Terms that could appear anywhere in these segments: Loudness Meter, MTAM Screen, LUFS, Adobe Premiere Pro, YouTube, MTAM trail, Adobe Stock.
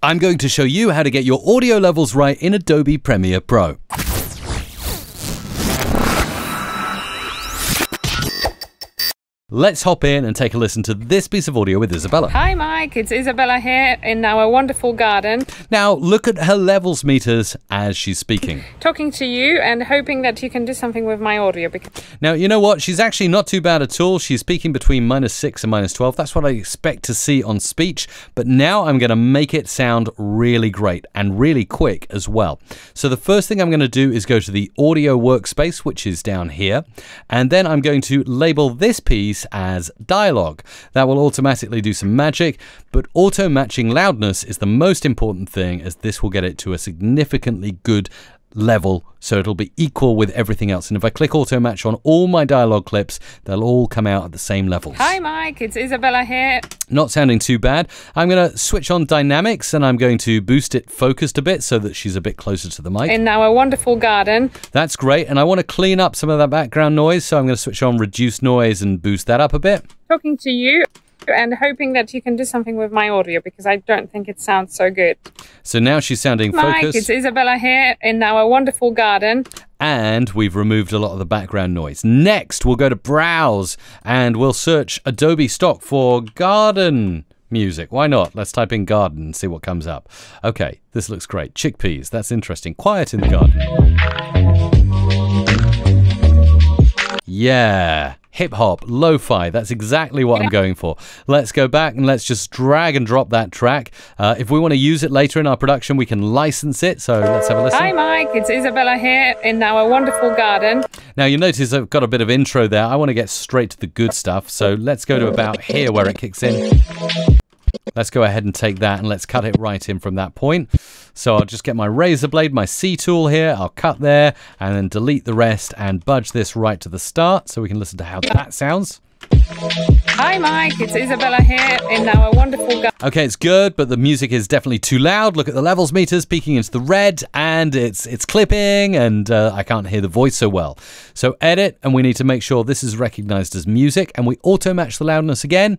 I'm going to show you how to get your audio levels right in Adobe Premiere Pro. Let's hop in and take a listen to this piece of audio with Isabella. Hi Mike, it's Isabella here in our wonderful garden. Now look at her levels meters as she's speaking. Talking to you and hoping that you can do something with my audio. Now you know what, she's actually not too bad at all. She's speaking between -6 and -12. That's what I expect to see on speech. But now I'm going to make it sound really great and really quick as well. So the first thing I'm going to do is go to the audio workspace, which is down here. And then I'm going to label this piece as dialogue. That will automatically do some magic, but auto matching loudness is the most important thing, as this will get it to a significantly good level, so it'll be equal with everything else. And if I click auto match on all my dialogue clips, they'll all come out at the same levels. Hi Mike, it's Isabella here. Not sounding too bad. I'm going to switch on dynamics and I'm going to boost it focused a bit so that she's a bit closer to the mic. In our wonderful garden. That's great. And I want to clean up some of that background noise, so I'm going to switch on reduce noise and boost that up a bit. Talking to you and hoping that you can do something with my audio, because I don't think it sounds so good. So now she's sounding focused. Mike, it's Isabella here in our wonderful garden. And we've removed a lot of the background noise. Next, we'll go to Browse and we'll search Adobe Stock for garden music. Why not? Let's type in garden and see what comes up. Okay, this looks great. Chickpeas, that's interesting. Quiet in the garden. Yeah. Hip hop, lo-fi, that's exactly what I'm going for. Let's go back and let's just drag and drop that track. If we want to use it later in our production, we can license it, so let's have a listen. Hi Mike, it's Isabella here in our wonderful garden. Now you notice I've got a bit of intro there. I want to get straight to the good stuff, so let's go to about here where it kicks in. Let's go ahead and take that and let's cut it right in from that point. So I'll just get my razor blade, my C tool here, I'll cut there and then delete the rest and budge this right to the start so we can listen to how that sounds. Hi Mike, it's Isabella here in our wonderful garden. Okay, it's good, but the music is definitely too loud. Look at the levels meters peeking into the red, and it's clipping, and I can't hear the voice so well. So edit, and we need to make sure this is recognized as music, and we auto match the loudness again.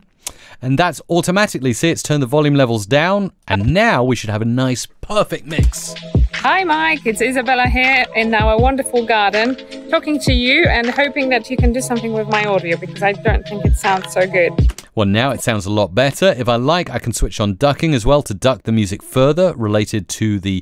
And that's automatically, see, it's turned the volume levels down, and now we should have a nice, perfect mix. Hi Mike, it's Isabella here in our wonderful garden, talking to you and hoping that you can do something with my audio, because I don't think it sounds so good. Well, now it sounds a lot better. If I like, I can switch on ducking as well to duck the music further related to the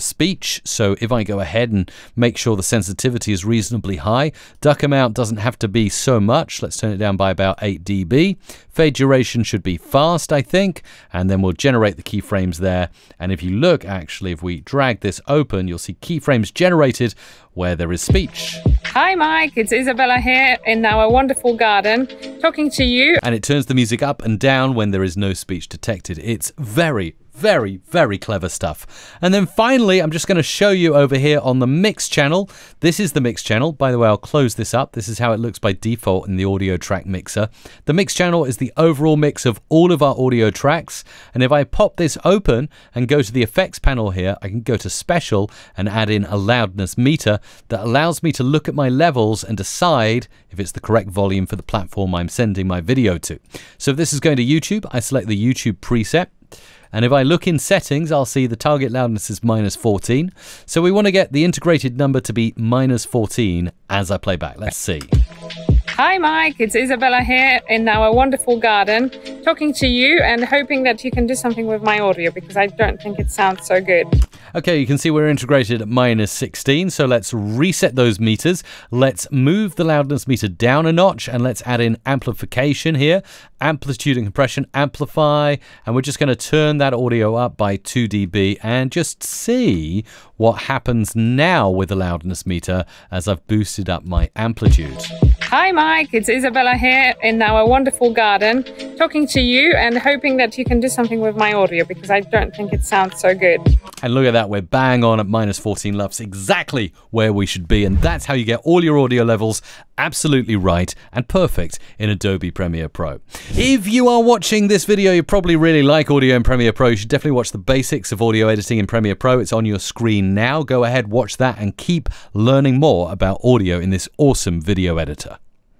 speech. So if I go ahead and make sure the sensitivity is reasonably high, duck amount doesn't have to be so much. Let's turn it down by about 8 dB. Fade duration should be fast, I think. And then we'll generate the keyframes there. And if you look, actually, if we drag this open, you'll see keyframes generated where there is speech. Hi Mike, it's Isabella here in our wonderful garden, talking to you. And it turns the music up and down when there is no speech detected. It's very, very, very clever stuff. And then finally, I'm just going to show you over here on the mix channel. This is the mix channel. By the way, I'll close this up. This is how it looks by default in the audio track mixer. The mix channel is the overall mix of all of our audio tracks. And if I pop this open and go to the effects panel here, I can go to special and add in a loudness meter that allows me to look at my levels and decide if it's the correct volume for the platform I'm sending my video to. So if this is going to YouTube, I select the YouTube preset. And if I look in settings, I'll see the target loudness is -14. So we want to get the integrated number to be -14 as I play back. Let's see. Hi Mike, it's Isabella here in our wonderful garden, talking to you and hoping that you can do something with my audio, because I don't think it sounds so good. Okay, you can see we're integrated at -16, so let's reset those meters. Let's move the loudness meter down a notch and let's add in amplification here. Amplitude and compression, amplify, and we're just going to turn that audio up by 2 dB and just see what happens now with the loudness meter as I've boosted up my amplitude. Hi Mike, it's Isabella here in our wonderful garden, talking to you and hoping that you can do something with my audio, because I don't think it sounds so good. And look at that, we're bang on at -14 LUFS, exactly where we should be. And that's how you get all your audio levels absolutely right and perfect in Adobe Premiere Pro. If you are watching this video, you probably really like audio in Premiere Pro. You should definitely watch the basics of audio editing in Premiere Pro. It's on your screen now. Go ahead, watch that and keep learning more about audio in this awesome video editor.